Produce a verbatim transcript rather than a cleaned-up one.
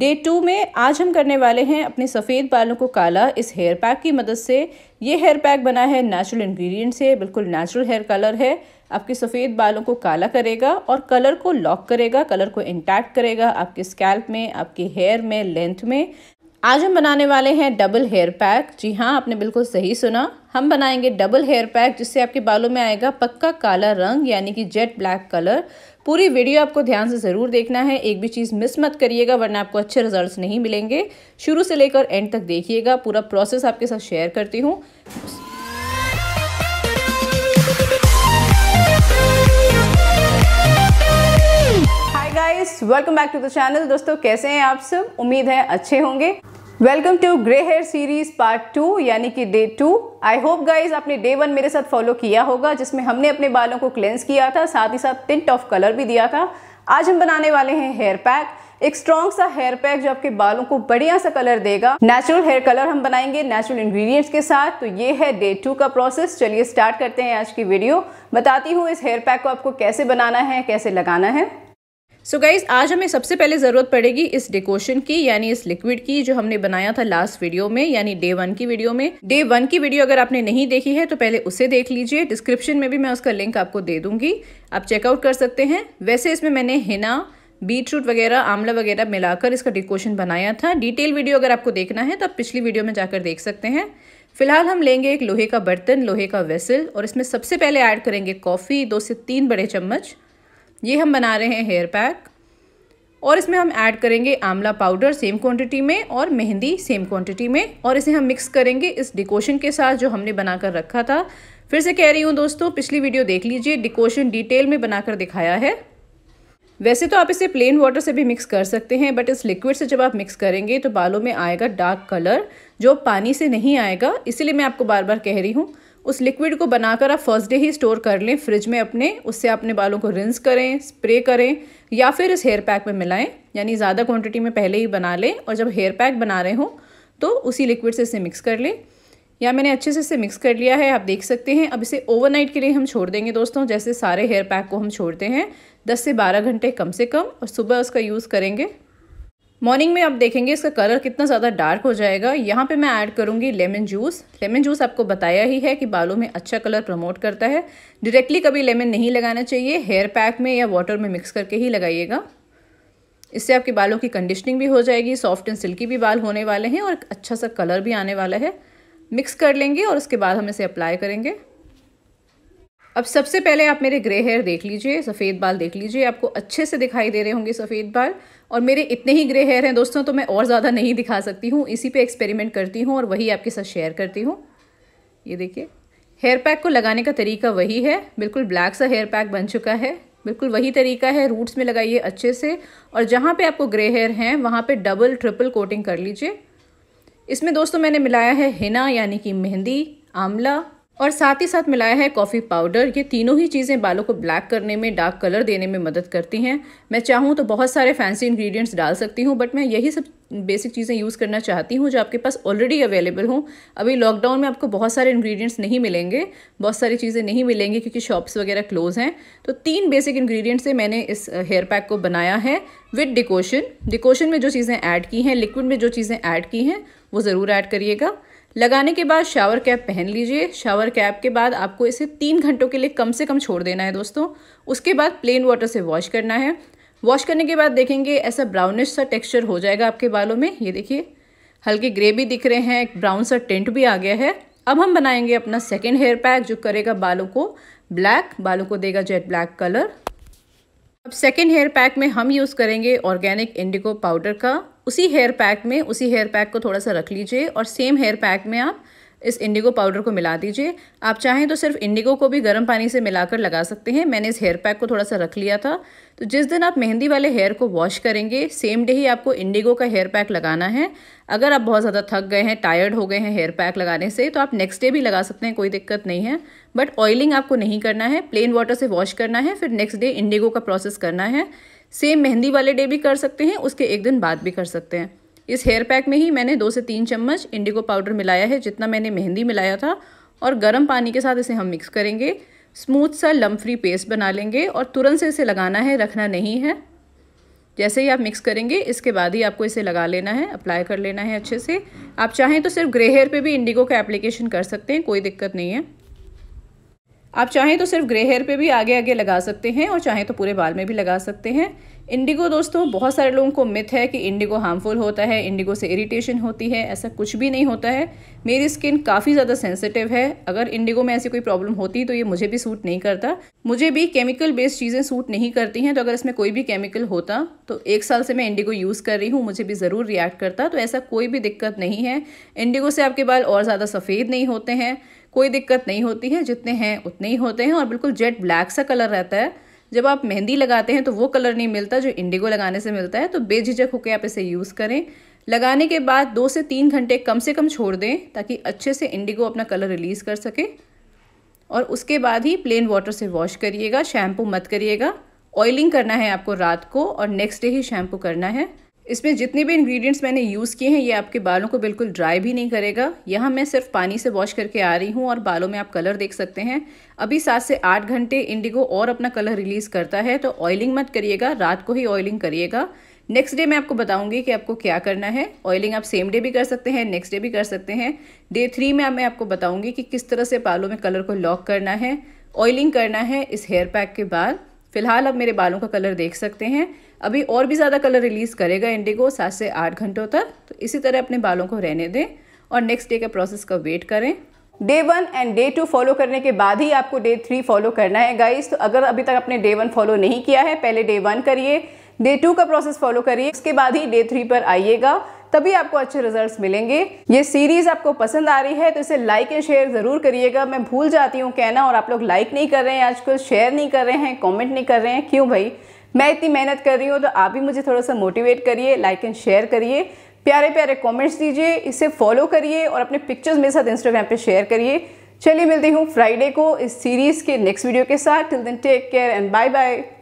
Day to में आज हम करने वाले हैं अपने सफ़ेद बालों को काला इस हेयर पैक की मदद से। ये हेयर पैक बना है नेचुरल इंग्रेडिएंट से, बिल्कुल नेचुरल हेयर कलर है। आपके सफ़ेद बालों को काला करेगा और कलर को लॉक करेगा, कलर को इंटैक्ट करेगा आपके स्कैल्प में, आपके हेयर में, लेंथ में। आज हम बनाने वाले हैं डबल हेयर पैक। जी हाँ, आपने बिल्कुल सही सुना, हम बनाएंगे डबल हेयर पैक जिससे आपके बालों में आएगा पक्का काला रंग यानी कि जेट ब्लैक कलर। पूरी वीडियो आपको ध्यान से ज़रूर देखना है, एक भी चीज़ मिस मत करिएगा वरना आपको अच्छे रिजल्ट्स नहीं मिलेंगे। शुरू से लेकर एंड तक देखिएगा, पूरा प्रोसेस आपके साथ शेयर करती हूँ। Hi guys, welcome back to the channel. दोस्तों कैसे हैं आप सब, उम्मीद है अच्छे होंगे। Welcome to grey hair series part two यानी कि day two. I hope guys आपने डे वन मेरे साथ फॉलो किया होगा जिसमें हमने अपने बालों को क्लेंस किया था, साथ ही साथ टिंट ऑफ कलर भी दिया था। आज हम बनाने वाले हैं हेयर पैक, एक स्ट्रॉन्ग सा हेयर पैक जो आपके बालों को बढ़िया सा कलर देगा। नेचुरल हेयर कलर हम बनाएंगे नेचुरल इंग्रेडिएंट्स के साथ। तो ये है डे टू का प्रोसेस। चलिए स्टार्ट करते हैं आज की वीडियो। बताती हूँ इस हेयर पैक को आपको कैसे बनाना है, कैसे लगाना है। सो so गाइज़, आज हमें सबसे पहले ज़रूरत पड़ेगी इस डिकोशन की यानी इस लिक्विड की जो हमने बनाया था लास्ट वीडियो में यानी डे वन की वीडियो में। डे वन की वीडियो अगर आपने नहीं देखी है तो पहले उसे देख लीजिए, डिस्क्रिप्शन में भी मैं उसका लिंक आपको दे दूंगी, आप चेकआउट कर सकते हैं। वैसे इसमें मैंने हिना, बीटरूट वगैरह, आंवला वगैरह मिलाकर इसका डिकोशन बनाया था। डिटेल वीडियो अगर आपको देखना है तो आप पिछली वीडियो में जाकर देख सकते हैं। फिलहाल हम लेंगे एक लोहे का बर्तन, लोहे का वेसल, और इसमें सबसे पहले ऐड करेंगे कॉफ़ी, दो से तीन बड़े चम्मच। ये हम बना रहे हैं हेयर पैक, और इसमें हम ऐड करेंगे आंवला पाउडर सेम क्वांटिटी में और मेहंदी सेम क्वांटिटी में, और इसे हम मिक्स करेंगे इस डिकोशन के साथ जो हमने बनाकर रखा था। फिर से कह रही हूँ दोस्तों, पिछली वीडियो देख लीजिए, डिकोशन डिटेल में बनाकर दिखाया है। वैसे तो आप इसे प्लेन वाटर से भी मिक्स कर सकते हैं, बट इस लिक्विड से जब आप मिक्स करेंगे तो बालों में आएगा डार्क कलर जो पानी से नहीं आएगा। इसीलिए मैं आपको बार बार कह रही हूँ, उस लिक्विड को बनाकर आप फर्स्ट डे ही स्टोर कर लें फ्रिज में अपने, उससे अपने बालों को रिंस करें, स्प्रे करें या फिर इस हेयर पैक में मिलाएं, यानी ज़्यादा क्वांटिटी में पहले ही बना लें और जब हेयर पैक बना रहे हो तो उसी लिक्विड से इसे मिक्स कर लें। या मैंने अच्छे से इसे मिक्स कर लिया है, आप देख सकते हैं। अब इसे ओवरनाइट के लिए हम छोड़ देंगे दोस्तों, जैसे सारे हेयर पैक को हम छोड़ते हैं दस से बारह घंटे कम से कम, और सुबह उसका यूज़ करेंगे। मॉर्निंग में आप देखेंगे इसका कलर कितना ज़्यादा डार्क हो जाएगा। यहाँ पे मैं ऐड करूँगी लेमन जूस। लेमन जूस आपको बताया ही है कि बालों में अच्छा कलर प्रमोट करता है। डायरेक्टली कभी लेमन नहीं लगाना चाहिए, हेयर पैक में या वाटर में मिक्स करके ही लगाइएगा। इससे आपके बालों की कंडीशनिंग भी हो जाएगी, सॉफ्ट एंड सिल्की भी बाल होने वाले हैं और अच्छा सा कलर भी आने वाला है। मिक्स कर लेंगे और उसके बाद हम इसे अप्लाई करेंगे। अब सबसे पहले आप मेरे ग्रे हेयर देख लीजिए, सफ़ेद बाल देख लीजिए, आपको अच्छे से दिखाई दे रहे होंगे सफ़ेद बाल। और मेरे इतने ही ग्रे हेयर हैं दोस्तों, तो मैं और ज़्यादा नहीं दिखा सकती हूँ, इसी पे एक्सपेरिमेंट करती हूँ और वही आपके साथ शेयर करती हूँ। ये देखिए, हेयर पैक को लगाने का तरीका वही है, बिल्कुल ब्लैक सा हेयर पैक बन चुका है। बिल्कुल वही तरीका है, रूट्स में लगाइए अच्छे से, और जहाँ पर आपको ग्रे हेयर हैं वहाँ पर डबल ट्रिपल कोटिंग कर लीजिए। इसमें दोस्तों मैंने मिलाया है हिना यानी कि मेहंदी, आंवला, और साथ ही साथ मिलाया है कॉफ़ी पाउडर। ये तीनों ही चीज़ें बालों को ब्लैक करने में, डार्क कलर देने में मदद करती हैं। मैं चाहूँ तो बहुत सारे फैंसी इंग्रेडिएंट्स डाल सकती हूँ, बट मैं यही सब बेसिक चीज़ें यूज़ करना चाहती हूँ जो आपके पास ऑलरेडी अवेलेबल हों। अभी लॉकडाउन में आपको बहुत सारे इंग्रेडिएंट्स नहीं मिलेंगे, बहुत सारी चीज़ें नहीं मिलेंगी क्योंकि शॉप्स वगैरह क्लोज़ हैं। तो तीन बेसिक इंग्रेडिएंट्स से मैंने इस हेयर पैक को बनाया है विद डिकोशन। डिकोशन में जो चीज़ें ऐड की हैं, लिक्विड में जो चीज़ें ऐड की हैं वो ज़रूर ऐड करिएगा। लगाने के बाद शावर कैप पहन लीजिए। शावर कैप के बाद आपको इसे तीन घंटों के लिए कम से कम छोड़ देना है दोस्तों। उसके बाद प्लेन वाटर से वॉश करना है। वॉश करने के बाद देखेंगे ऐसा ब्राउनिश सा टेक्सचर हो जाएगा आपके बालों में। ये देखिए, हल्के ग्रे भी दिख रहे हैं, एक ब्राउन सा टिंट भी आ गया है। अब हम बनाएंगे अपना सेकेंड हेयर पैक जो करेगा बालों को ब्लैक, बालों को देगा जेट ब्लैक कलर। अब सेकेंड हेयर पैक में हम यूज़ करेंगे ऑर्गेनिक इंडिगो पाउडर का। उसी हेयर पैक में, उसी हेयर पैक को थोड़ा सा रख लीजिए और सेम हेयर पैक में आप इस इंडिगो पाउडर को मिला दीजिए। आप चाहें तो सिर्फ इंडिगो को भी गर्म पानी से मिलाकर लगा सकते हैं। मैंने इस हेयर पैक को थोड़ा सा रख लिया था। तो जिस दिन आप मेहंदी वाले हेयर को वॉश करेंगे सेम डे ही आपको इंडिगो का हेयर पैक लगाना है। अगर आप बहुत ज़्यादा थक गए हैं, टायर्ड हो गए हैं हेयर पैक लगाने से, तो आप नेक्स्ट डे भी लगा सकते हैं, कोई दिक्कत नहीं है। बट ऑयलिंग आपको नहीं करना है, प्लेन वाटर से वॉश करना है, फिर नेक्स्ट डे इंडिगो का प्रोसेस करना है। सेम मेहंदी वाले डे भी कर सकते हैं, उसके एक दिन बाद भी कर सकते हैं। इस हेयर पैक में ही मैंने दो से तीन चम्मच इंडिगो पाउडर मिलाया है, जितना मैंने मेहंदी मिलाया था, और गर्म पानी के साथ इसे हम मिक्स करेंगे। स्मूथ सा लम्प फ्री पेस्ट बना लेंगे और तुरंत से इसे लगाना है, रखना नहीं है। जैसे ही आप मिक्स करेंगे इसके बाद ही आपको इसे लगा लेना है, अप्लाई कर लेना है अच्छे से। आप चाहें तो सिर्फ ग्रे हेयर पे भी इंडिगो का एप्लीकेशन कर सकते हैं, कोई दिक्कत नहीं है। आप चाहें तो सिर्फ ग्रे हेयर पे भी आगे आगे लगा सकते हैं और चाहें तो पूरे बाल में भी लगा सकते हैं। इंडिगो दोस्तों बहुत सारे लोगों को मिथ है कि इंडिगो हार्मफुल होता है, इंडिगो से इरिटेशन होती है, ऐसा कुछ भी नहीं होता है। मेरी स्किन काफ़ी ज़्यादा सेंसिटिव है, अगर इंडिगो में ऐसी कोई प्रॉब्लम होती तो ये मुझे भी सूट नहीं करता। मुझे भी केमिकल बेस्ड चीज़ें सूट नहीं करती हैं, तो अगर इसमें कोई भी केमिकल होता तो एक साल से मैं इंडिगो यूज़ कर रही हूँ, मुझे भी ज़रूर रिएक्ट करता। तो ऐसा कोई भी दिक्कत नहीं है, इंडिगो से आपके बाल और ज़्यादा सफ़ेद नहीं होते हैं, कोई दिक्कत नहीं होती है, जितने हैं उतने ही होते हैं और बिल्कुल जेट ब्लैक सा कलर रहता है। जब आप मेहंदी लगाते हैं तो वो कलर नहीं मिलता जो इंडिगो लगाने से मिलता है। तो बेझिझक होकर आप इसे यूज़ करें, लगाने के बाद दो से तीन घंटे कम से कम छोड़ दें ताकि अच्छे से इंडिगो अपना कलर रिलीज़ कर सके। और उसके बाद ही प्लेन वाटर से वॉश करिएगा, शैम्पू मत करिएगा। ऑयलिंग करना है आपको रात को और नेक्स्ट डे ही शैम्पू करना है। इसमें जितने भी इंग्रेडिएंट्स मैंने यूज़ किए हैं ये आपके बालों को बिल्कुल ड्राई भी नहीं करेगा। यहाँ मैं सिर्फ पानी से वॉश करके आ रही हूँ और बालों में आप कलर देख सकते हैं। अभी सात से आठ घंटे इंडिगो और अपना कलर रिलीज़ करता है, तो ऑयलिंग मत करिएगा, रात को ही ऑयलिंग करिएगा। नेक्स्ट डे मैं आपको बताऊँगी कि आपको क्या करना है। ऑयलिंग आप सेम डे भी कर सकते हैं, नेक्स्ट डे भी कर सकते हैं। डे थ्री में मैं आपको बताऊँगी कि किस तरह से बालों में कलर को लॉक करना है, ऑयलिंग करना है इस हेयर पैक के बाद। फिलहाल आप मेरे बालों का कलर देख सकते हैं, अभी और भी ज़्यादा कलर रिलीज़ करेगा इंडिगो सात से आठ घंटों तक। तो इसी तरह अपने बालों को रहने दें और नेक्स्ट डे के प्रोसेस का वेट करें। Day one and day two follow करने के बाद ही आपको डे थ्री फॉलो करना है गाइस। तो अगर अभी तक आपने डे वन फॉलो नहीं किया है, पहले डे वन करिए, डे टू का प्रोसेस फॉलो करिए, उसके बाद ही डे थ्री पर आइएगा, तभी आपको अच्छे रिजल्ट्स मिलेंगे। ये सीरीज़ आपको पसंद आ रही है तो इसे लाइक एंड शेयर ज़रूर करिएगा। मैं भूल जाती हूँ कहना, और आप लोग लाइक नहीं कर रहे हैं आजकल, शेयर नहीं कर रहे हैं, कमेंट नहीं कर रहे हैं, क्यों भाई? मैं इतनी मेहनत कर रही हूँ तो आप भी मुझे थोड़ा सा मोटिवेट करिए, लाइक एंड शेयर करिए, प्यारे प्यारे कमेंट्स दीजिए, इसे फॉलो करिए और अपने पिक्चर्स मेरे साथ इंस्टाग्राम पे शेयर करिए। चलिए मिलती हूँ फ्राइडे को इस सीरीज़ के नेक्स्ट वीडियो के साथ। Till then take care and bye bye.